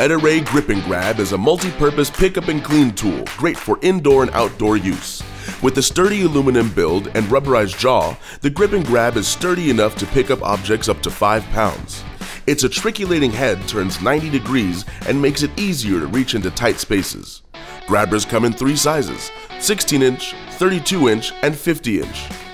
Ettore Grip'n Grab is a multi-purpose pickup and clean tool, great for indoor and outdoor use. With a sturdy aluminum build and rubberized jaw, the Grip'n Grab is sturdy enough to pick up objects up to 5 pounds. Its atriculating head turns 90 degrees and makes it easier to reach into tight spaces. Grabbers come in 3 sizes: 16-inch, 32-inch, and 50-inch.